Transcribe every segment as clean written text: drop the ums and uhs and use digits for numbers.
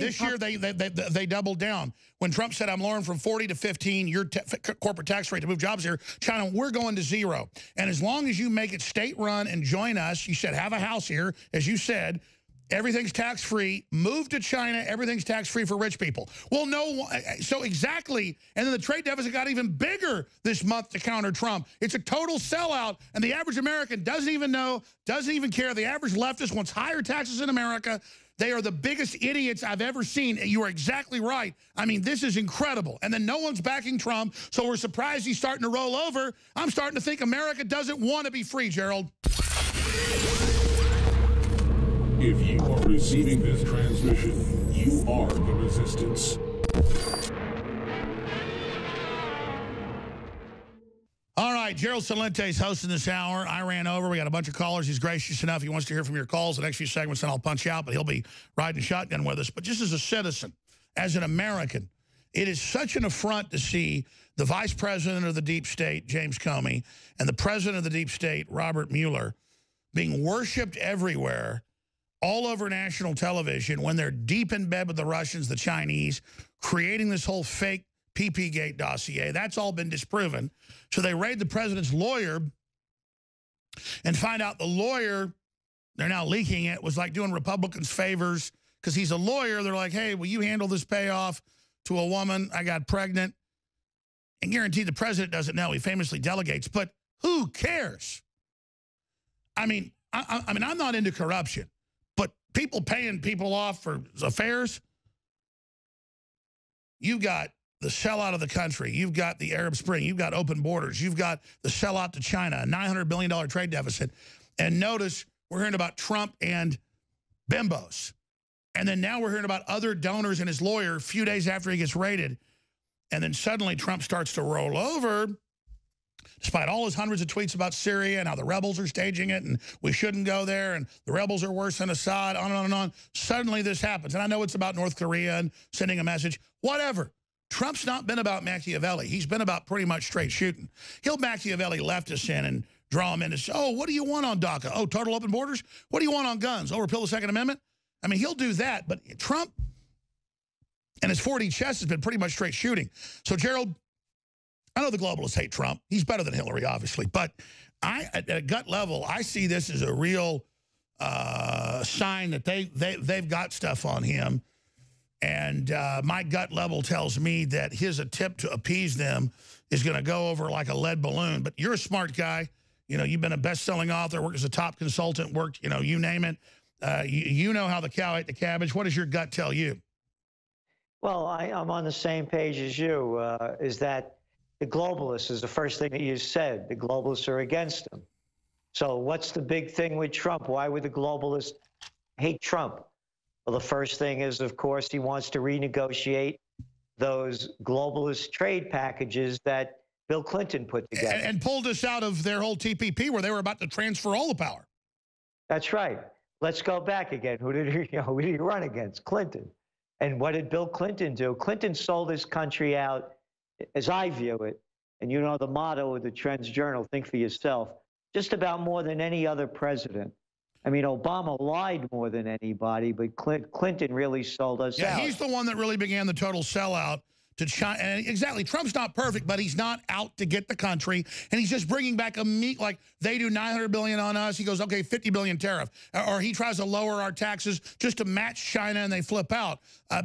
This year, they doubled down. When Trump said, I'm lowering from 40 to 15, your corporate tax rate to move jobs here, China, we're going to zero. And as long as you make it state-run and join us, you said, have a house here, as you said, everything's tax-free. Move to China, everything's tax-free for rich people. Well, no, so exactly. And then the trade deficit got even bigger this month to counter Trump. It's a total sellout, and the average American doesn't even know, doesn't even care. The average leftist wants higher taxes in America. They are the biggest idiots I've ever seen. You are exactly right. I mean, this is incredible. And then no one's backing Trump, so we're surprised he's starting to roll over. I'm starting to think America doesn't want to be free, Gerald. If you are receiving this transmission, you are the resistance. All right, Gerald Celente is hosting this hour. I ran over. We got a bunch of callers. He's gracious enough. He wants to hear from your calls. The next few segments, then I'll punch out, but he'll be riding shotgun with us. But just as a citizen, as an American, it is such an affront to see the vice president of the deep state, James Comey, and the president of the deep state, Robert Mueller, being worshipped everywhere, all over national television, when they're deep in bed with the Russians, the Chinese, creating this whole fake PPgate dossier. That's all been disproven. So they raid the president's lawyer and find out the lawyer, they're now leaking it, was like doing Republicans favors because he's a lawyer. They're like, hey, will you handle this payoff to a woman? I got pregnant. And guaranteed the president doesn't know. He famously delegates. But who cares? I mean, I'm not into corruption. But people paying people off for affairs, you've got the sellout of the country. You've got the Arab Spring. You've got open borders. You've got the sellout to China, a $900 billion trade deficit. And notice we're hearing about Trump and bimbos. And then now we're hearing about other donors and his lawyer a few days after he gets raided. And then suddenly Trump starts to roll over, despite all his hundreds of tweets about Syria and how the rebels are staging it and we shouldn't go there and the rebels are worse than Assad, on and on and on. Suddenly this happens. And I know it's about North Korea and sending a message, whatever. Trump's not been about Machiavelli. He's been about pretty much straight shooting. He'll Machiavelli leftists in and draw them in and say, oh, what do you want on DACA? Oh, total open borders? What do you want on guns? Oh, repeal the Second Amendment? I mean, he'll do that. But Trump and his 4D chess has been pretty much straight shooting. So, Gerald, I know the globalists hate Trump. He's better than Hillary, obviously. But I, at a gut level, I see this as a real sign that they've got stuff on him. And my gut level tells me that his attempt to appease them is going to go over like a lead balloon. But you're a smart guy. You know, you've been a best-selling author, worked as a top consultant, worked, you know, you name it. You know how the cow ate the cabbage. What does your gut tell you? Well, I'm on the same page as you, is that the globalists is the first thing that you said. The globalists are against him. So what's the big thing with Trump? Why would the globalists hate Trump? Well, the first thing is, of course, he wants to renegotiate those globalist trade packages that Bill Clinton put together. And pulled us out of their whole TPP where they were about to transfer all the power. That's right. Let's go back again. Who did he run against? Clinton. And what did Bill Clinton do? Clinton sold his country out, as I view it, and you know the motto of the Trends Journal, think for yourself, just about more than any other president. I mean, Obama lied more than anybody, but Clinton really sold us out. Yeah, he's the one that really began the total sellout to China. And exactly, Trump's not perfect, but he's not out to get the country. And he's just bringing back a meat, like they do $900 billion on us. He goes, okay, $50 billion tariff. Or he tries to lower our taxes just to match China, and they flip out.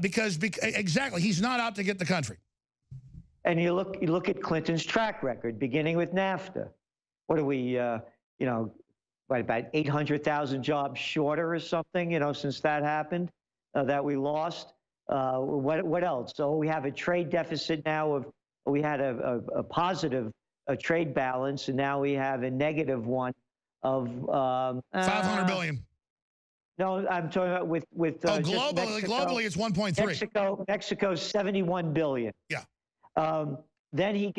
Exactly, he's not out to get the country. And you look at Clinton's track record, beginning with NAFTA. What are we, you know, about 800,000 jobs shorter or something, you know, since that happened, that we lost. What else? So we have a trade deficit now of, we had a positive trade balance, and now we have a negative one of 500 billion. No, I'm talking about with globally, globally it's 1.3. Mexico's 71 billion. Yeah. Then he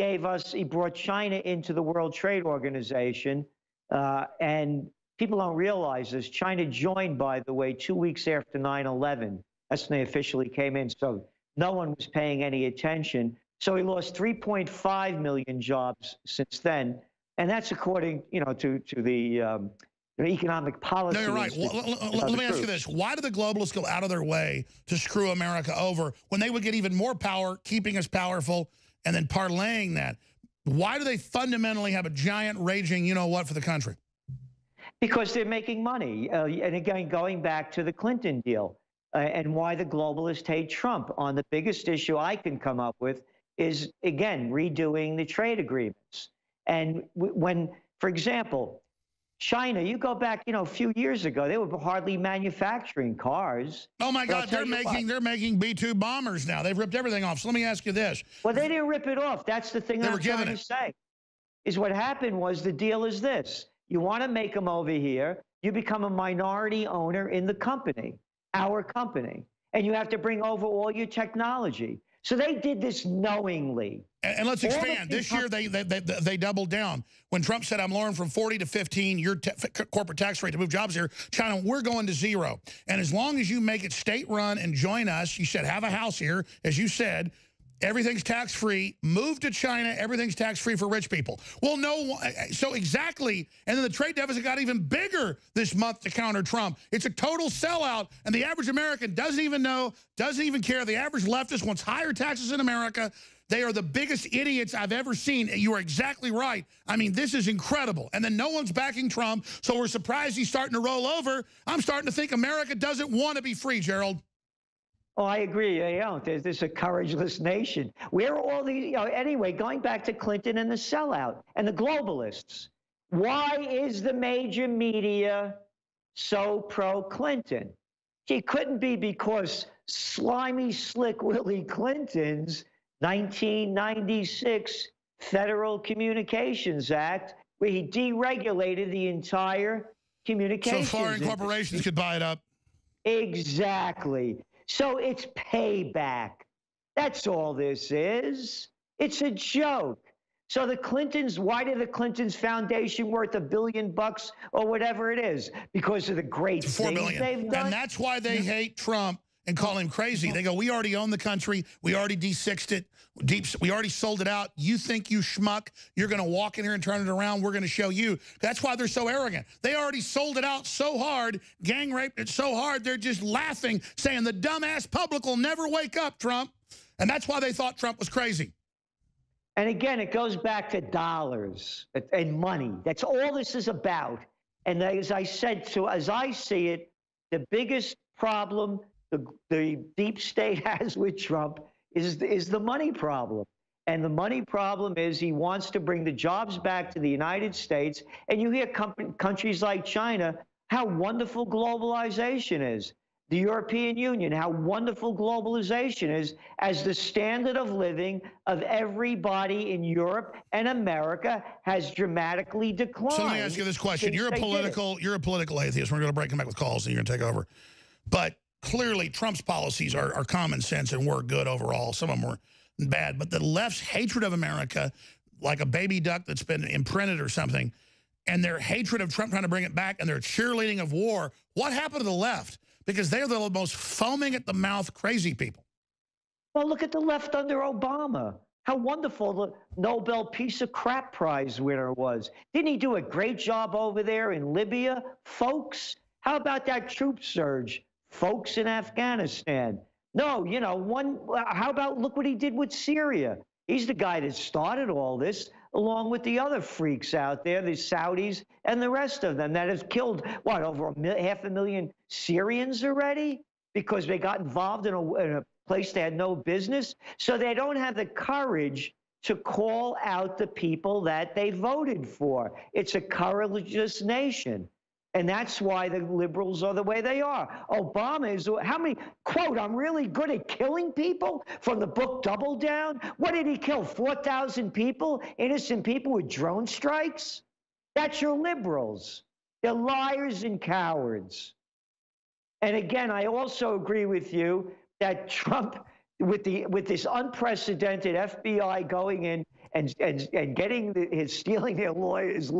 brought China into the World Trade Organization, and people don't realize this. China joined, by the way, 2 weeks after 9/11. That's when they officially came in, so no one was paying any attention. So he lost 3.5 million jobs since then, and that's according, you know, to the economic policy. No, you're right. Let me ask you this. Why do the globalists go out of their way to screw America over when they would get even more power, keeping us powerful, and then parlaying that? Why do they fundamentally have a giant raging you-know-what for the country? Because they're making money. And again, going back to the Clinton deal and why the globalists hate Trump on the biggest issue I can come up with is, again, redoing the trade agreements. And when, for example, China, you go back, a few years ago, they were hardly manufacturing cars. Oh my God, they're making B-2 bombers now. They've ripped everything off. So let me ask you this. Well, they didn't rip it off. That's the thing I'm trying to say. Is what happened was the deal is this. You want to make them over here, you become a minority owner in the company, our company, and you have to bring over all your technology. So they did this knowingly. And let's expand. This year, they doubled down. When Trump said, I'm lowering from 40 to 15, your corporate tax rate to move jobs here, China, we're going to 0. And as long as you make it state-run and join us, you said, have a house here, as you said, everything's tax-free. Move to China, everything's tax-free for rich people. Well, no, so exactly. And then the trade deficit got even bigger this month to counter Trump. It's a total sellout, and the average American doesn't even know, doesn't even care. The average leftist wants higher taxes in America. They are the biggest idiots I've ever seen. You are exactly right. I mean, this is incredible. And then no one's backing Trump, so we're surprised he's starting to roll over. I'm starting to think America doesn't want to be free, Gerald. Oh, I agree. There's a courageless nation. We're all the, anyway, going back to Clinton and the sellout and the globalists. Why is the major media so pro-Clinton? It couldn't be because slimy, slick Willie Clinton's 1996 Federal Communications Act, where he deregulated the entire communications. So foreign corporations could buy it up. Exactly. So it's payback. That's all this is. It's a joke. So the Clintons, why did the Clintons Foundation worth $1 billion or whatever it is? Because of the great things they've done. And that's why they hate Trump and call him crazy. They go, we already own the country. We already de-sixed it. We already sold it out. You think you schmuck. You're going to walk in here and turn it around. We're going to show you. That's why they're so arrogant. They already sold it out so hard, gang raped it so hard, they're just laughing, saying the dumbass public will never wake up, Trump. And that's why they thought Trump was crazy. And again, it goes back to dollars and money. That's all this is about. And as I said, so as I see it, the biggest problem the deep state has with Trump is the money problem. And the money problem is he wants to bring the jobs back to the United States. And you hear countries like China, how wonderful globalization is. The European Union, how wonderful globalization is as the standard of living of everybody in Europe and America has dramatically declined. So let me ask you this question. You're a political atheist. We're going to break and back with calls and you're going to take over. But clearly, Trump's policies are common sense and were good overall. Some of them were bad. But the left's hatred of America, like a baby duck that's been imprinted or something, and their hatred of Trump trying to bring it back and their cheerleading of war, what happened to the left? Because they're the most foaming at the mouth crazy people. Well, look at the left under Obama. How wonderful the Nobel Piece of Crap Prize winner was. Didn't he do a great job over there in Libya? Folks, how about that troop surge? Folks in Afghanistan. No, how about look what he did with Syria? He's the guy that started all this, along with the other freaks out there, the Saudis and the rest of them that have killed, what, over half a million Syrians already? Because they got involved in a place they had no business. So they don't have the courage to call out the people that they voted for. It's a courageous nation. And that's why the liberals are the way they are. Obama is, how many, quote, I'm really good at killing people from the book Double Down. What did he kill, 4,000 people, innocent people with drone strikes? That's your liberals. They're liars and cowards. And again, I also agree with you that Trump, with this unprecedented FBI going in and getting stealing their lawyers,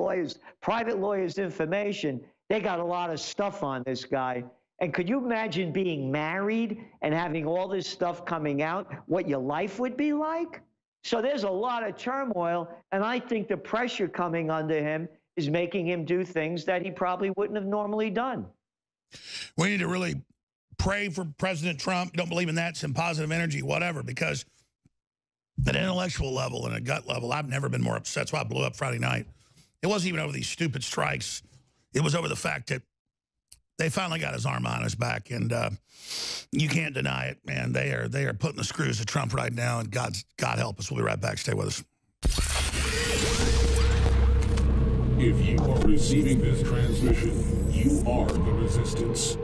private lawyers' information, they got a lot of stuff on this guy. And could you imagine being married and having all this stuff coming out, what your life would be like? So there's a lot of turmoil, and I think the pressure coming under him is making him do things that he probably wouldn't have normally done. We need to really pray for President Trump. Don't believe in that, some positive energy, whatever, because at an intellectual level and a gut level, I've never been more upset. That's why I blew up Friday night. It wasn't even over these stupid strikes. It was over the fact that they finally got his arm on his back, and you can't deny it, man. They are putting the screws to Trump right now, and God help us. We'll be right back. Stay with us. If you are receiving this transmission, you are the resistance.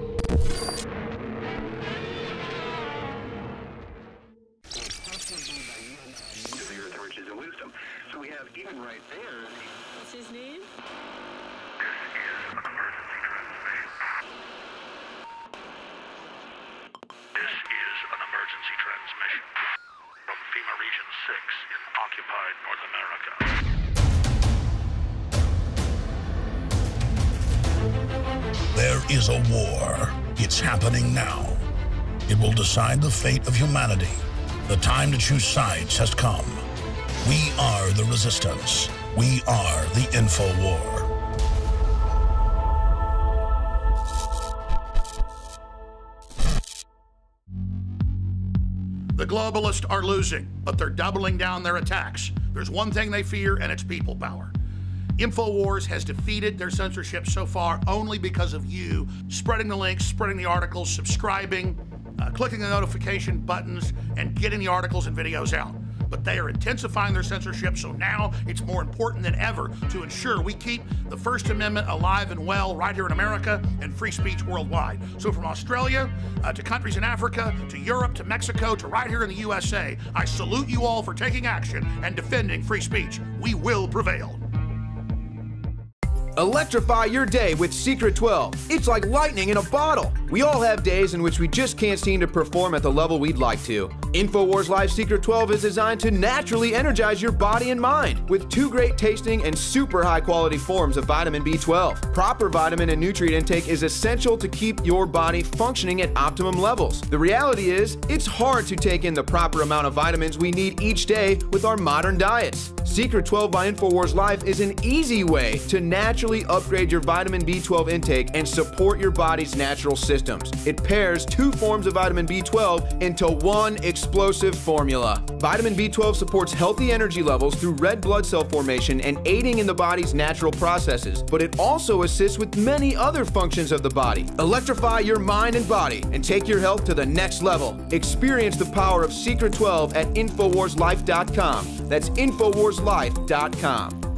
Is a war. It's happening now. It will decide the fate of humanity. The time to choose sides has come. We are the resistance. We are the InfoWar. The globalists are losing, but they're doubling down their attacks. There's one thing they fear, and it's people power. InfoWars has defeated their censorship so far only because of you spreading the links, spreading the articles, subscribing, clicking the notification buttons, and getting the articles and videos out. But they are intensifying their censorship, so now it's more important than ever to ensure we keep the First Amendment alive and well right here in America and free speech worldwide. So from Australia to countries in Africa, to Europe, to Mexico, to right here in the USA, I salute you all for taking action and defending free speech. We will prevail. Electrify your day with Secret 12. It's like lightning in a bottle. We all have days in which we just can't seem to perform at the level we'd like to. InfoWars Live Secret 12 is designed to naturally energize your body and mind with two great tasting and super high quality forms of vitamin B12. Proper vitamin and nutrient intake is essential to keep your body functioning at optimum levels. The reality is, it's hard to take in the proper amount of vitamins we need each day with our modern diets. Secret 12 by InfoWars Live is an easy way to naturally upgrade your vitamin B12 intake and support your body's natural systems. It pairs two forms of vitamin B12 into one explosive formula. Vitamin B12 supports healthy energy levels through red blood cell formation and aiding in the body's natural processes, but it also assists with many other functions of the body. Electrify your mind and body and take your health to the next level. Experience the power of Secret 12 at InfoWarsLife.com. That's InfoWarsLife.com.